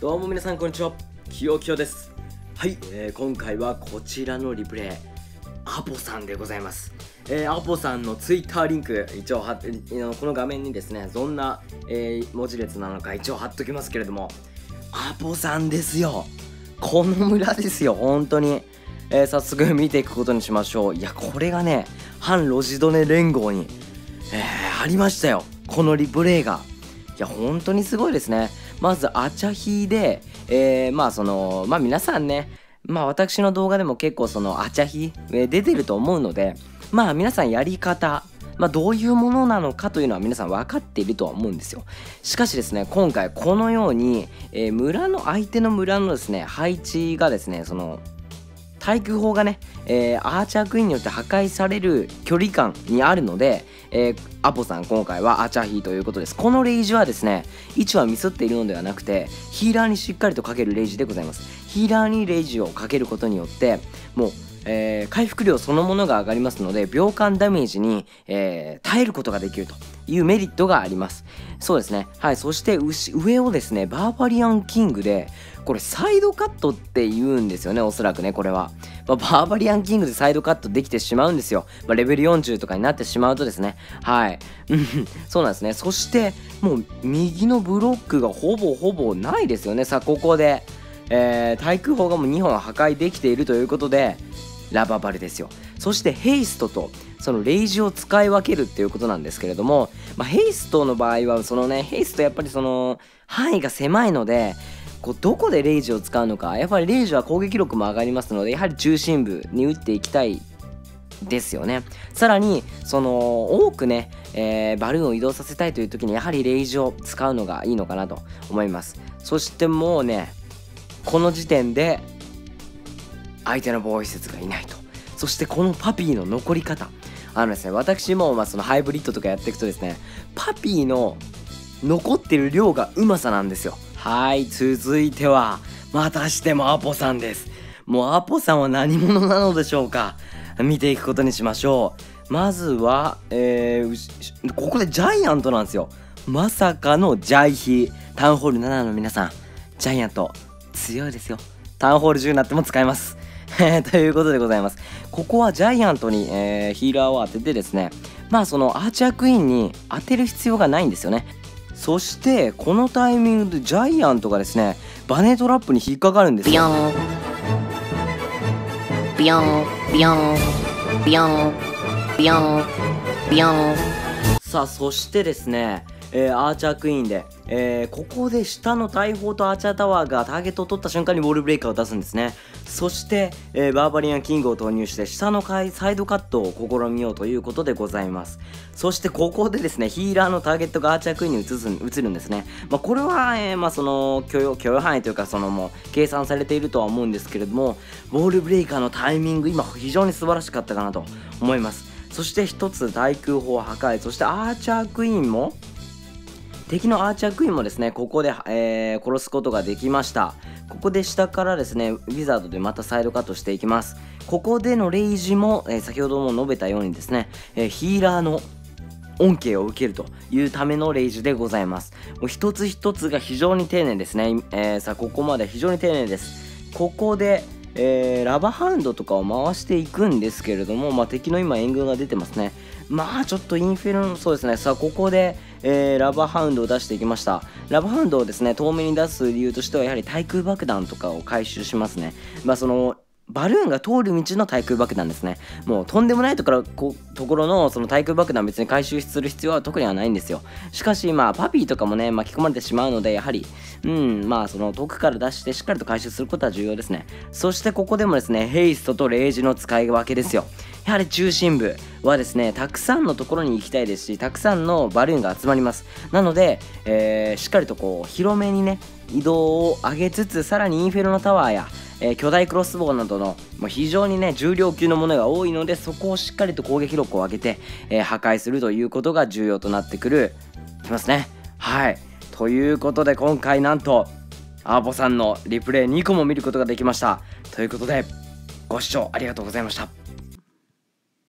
どうも皆さんこんにちは、きよきよです。はい、今回はこちらのリプレイアポさんでございます。アポさんのツイッターリンク一応貼って、この画面にですねどんな、文字列なのか一応貼っときますけれども、アポさんですよ、この村ですよ本当に。早速見ていくことにしましょう。いやこれがね反ロジドネ連合に、ありましたよこのリプレイが。いや本当にすごいですね。まずアチャヒで、皆さんね、私の動画でも結構そのアチャヒ出てると思うので、皆さんやり方、どういうものなのかというのは皆さん分かっているとは思うんですよ。しかしですね、今回このように、村の相手の村のですね配置がですね、その対空砲がね、アーチャークイーンによって破壊される距離感にあるので、アポさん今回はアーチャーヒーということです。このレイジはですね位置はミスっているのではなくて、ヒーラーにしっかりとかけるレイジでございます。ヒーラーにレイジをかけることによってもう、回復量そのものが上がりますので、秒間ダメージに、耐えることができるというメリットがあります。そうですね。はい、そして上をですねバーバリアンキングで、これサイドカットって言うんですよね、おそらくねこれは、バーバリアンキングでサイドカットできてしまうんですよ、レベル40とかになってしまうとですね。はいそうなんですね。そしてもう右のブロックがほぼないですよね。さあここで、対空砲がもう2本破壊できているということでラババルですよ。そしてヘイストとそのレイジを使い分けるっていうことなんですけれども、ヘイストの場合はそのね、ヘイストやっぱりその範囲が狭いので、こうどこでレイジを使うのか、やっぱりレイジは攻撃力も上がりますので、やはり中心部に打っていきたいですよね。さらにその多くね、バルーンを移動させたいという時にやはりレイジを使うのがいいのかなと思います。そしてもうねこの時点で相手の防衛施設がいないと。そしてこのパピーの残り方、ですね、私もそのハイブリッドとかやっていくとですね、パピーの残ってる量がうまさなんですよ。はい、続いてはまたしてもアポさんです。もうアポさんは何者なのでしょうか。見ていくことにしましょう。まずは、ここでジャイアントなんですよ。まさかのジャイヒ。タウンホール7の皆さん、ジャイアント強いですよ。タウンホール10になっても使えますということでございます。ここはジャイアントに、ヒーラーを当ててですね、そのアーチャークイーンに当てる必要がないんですよね。そしてこのタイミングでジャイアントがですねバネトラップに引っかかるんですよ。さあそしてですね、アーチャークイーンで、ここで下の大砲とアーチャータワーがターゲットを取った瞬間にウォールブレイカーを出すんですね。そして、バーバリアンキングを投入して下のサイドカットを試みようということでございます。そしてここでですねヒーラーのターゲットがアーチャークイーンに移るんですね。これは、その許容範囲というか、そのもう計算されているとは思うんですけれども、ウォールブレイカーのタイミング今非常に素晴らしかったかなと思います。そして1つ対空砲破壊、そしてアーチャークイーンも敵のアーチャークイーンもですねここで、殺すことができました。ここで下からですねウィザードでまたサイドカットしていきます。ここでのレイジも、先ほども述べたようにですね、ヒーラーの恩恵を受けるというためのレイジでございます。もう一つ一つが非常に丁寧ですね。さあここまで非常に丁寧です。ここで、ラバハウンドとかを回していくんですけれども、敵の今援軍が出てますね。ちょっとインフェルノ、そうですね。さあここで、ラバーハウンドを出していきました。ラバーハウンドをですね遠目に出す理由としては、やはり対空爆弾とかを回収しますね。そのバルーンが通る道の対空爆弾ですね。もうとんでもないところのその対空爆弾、別に回収する必要は特にはないんですよ。しかしパピーとかもね巻き込まれてしまうので、やはりその遠くから出してしっかりと回収することは重要ですね。そしてここでもですねヘイストとレイジの使い分けですよ。やはり中心部はですねたくさんのところに行きたいですし、たくさんのバルーンが集まります。なので、しっかりとこう広めにね移動を上げつつ、さらにインフェルノタワーや、巨大クロスボウなどの、非常にね重量級のものが多いので、そこをしっかりと攻撃力を上げて、破壊するということが重要となってきますね。はい、ということで今回なんとアポさんのリプレイ2個も見ることができました。ということでご視聴ありがとうございました。